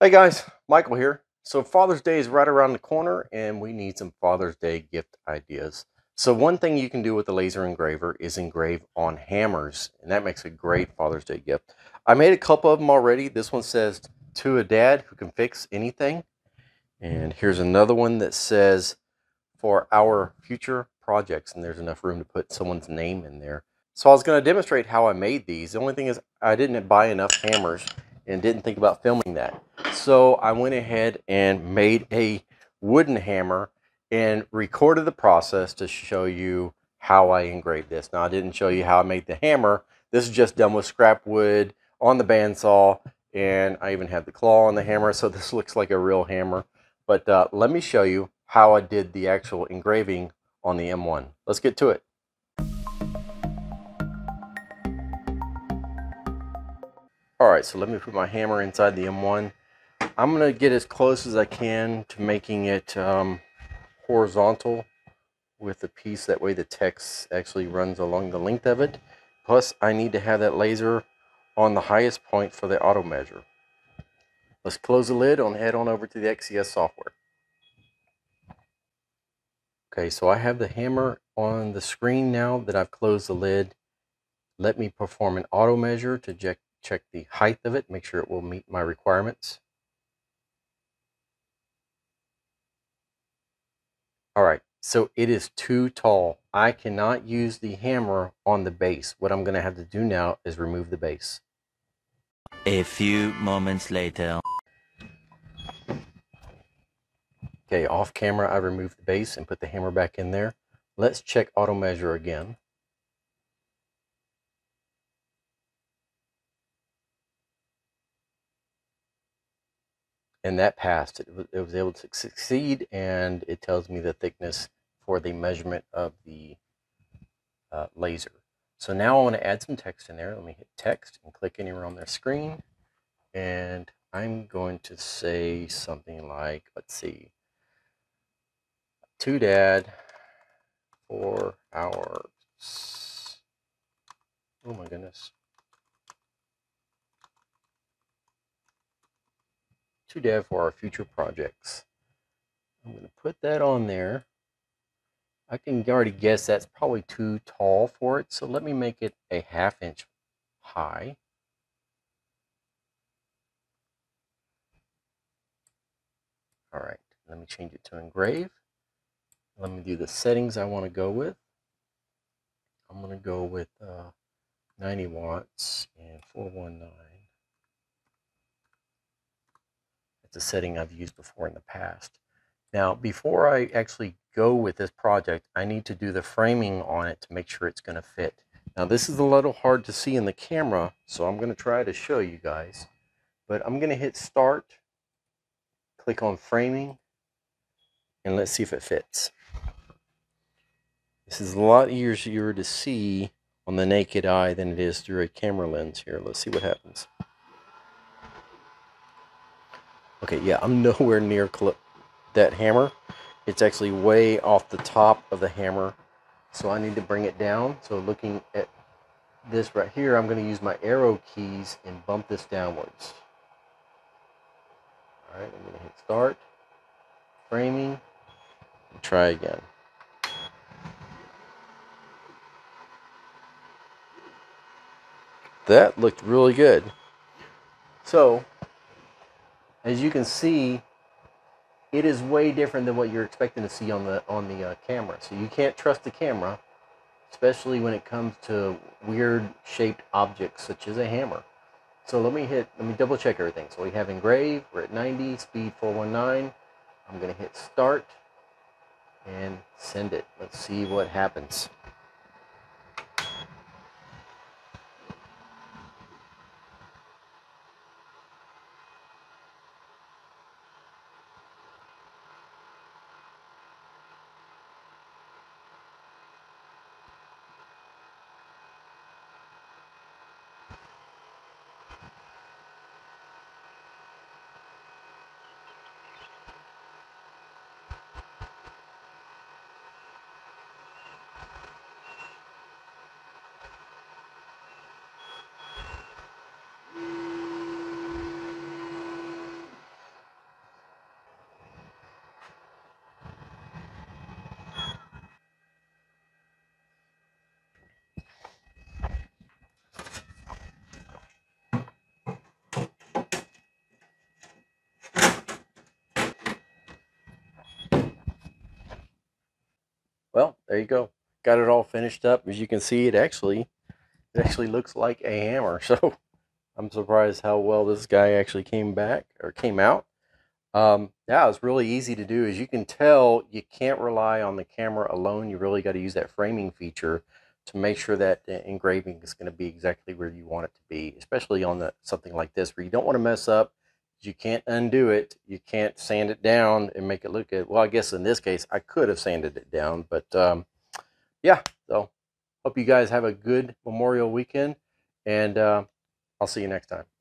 Hey guys, Michael here. So Father's Day is right around the corner and we need some Father's Day gift ideas. So one thing you can do with a laser engraver is engrave on hammers, and that makes a great Father's Day gift. I made a couple of them already. This one says, "To a dad who can fix anything." And here's another one that says, "For our future projects," and there's enough room to put someone's name in there. So I was going to demonstrate how I made these. The only thing is I didn't buy enough hammers and didn't think about filming that. So I went ahead and made a wooden hammer and recorded the process to show you how I engraved this. Now, I didn't show you how I made the hammer. This is just done with scrap wood on the bandsaw, and I even had the claw on the hammer, so this looks like a real hammer. But let me show you how I did the actual engraving on the M1. Let's get to it. All right, so let me put my hammer inside the M1. I'm gonna get as close as I can to making it horizontal with the piece. That way the text actually runs along the length of it. Plus, I need to have that laser on the highest point for the auto measure. Let's close the lid and head on over to the XES software. Okay, so I have the hammer on the screen now that I've closed the lid. Let me perform an auto measure to check the height of it, make sure it will meet my requirements. All right, so it is too tall. I cannot use the hammer on the base. What I'm going to have to do now is remove the base. A few moments later. Okay, off camera, I removed the base and put the hammer back in there. Let's check auto measure again. And that passed. It was able to succeed, and it tells me the thickness for the measurement of the laser. So now I want to add some text in there. Let me hit text and click anywhere on their screen. And I'm going to say something like, let's see, "To dad for our," oh my goodness, "To dad for our future projects." I'm going to put that on there. I can already guess that's probably too tall for it, so let me make it a 1/2 inch high. All right, let me change it to engrave. Let me do the settings I want to go with. I'm going to go with 90 watts and 419. The setting I've used before in the past. Now, before I actually go with this project, I need to do the framing on it to make sure it's going to fit. Now, this is a little hard to see in the camera, so I'm going to try to show you guys. But I'm going to hit start, click on framing, and let's see if it fits. This is a lot easier to see on the naked eye than it is through a camera lens here. Let's see what happens. Okay, yeah, I'm nowhere near that hammer. It's actually way off the top of the hammer, so I need to bring it down. So looking at this right here, I'm going to use my arrow keys and bump this downwards. All right, I'm going to hit start, framing, and try again. That looked really good. So, as you can see, it is way different than what you're expecting to see on the camera. So you can't trust the camera, especially when it comes to weird shaped objects such as a hammer. So let me double check everything. So we have engrave, we're at 90, speed 419. I'm going to hit start and send it. Let's see what happens. there you go. Got it all finished up. As you can see, it actually looks like a hammer. So I'm surprised how well this guy actually came out. Yeah, it's really easy to do. As you can tell, you can't rely on the camera alone. You really got to use that framing feature to make sure that the engraving is going to be exactly where you want it to be, especially on something like this where you don't want to mess up. You can't undo it. You can't sand it down and make it look good. Well, I guess in this case, I could have sanded it down, but yeah. So hope you guys have a good Memorial weekend, and I'll see you next time.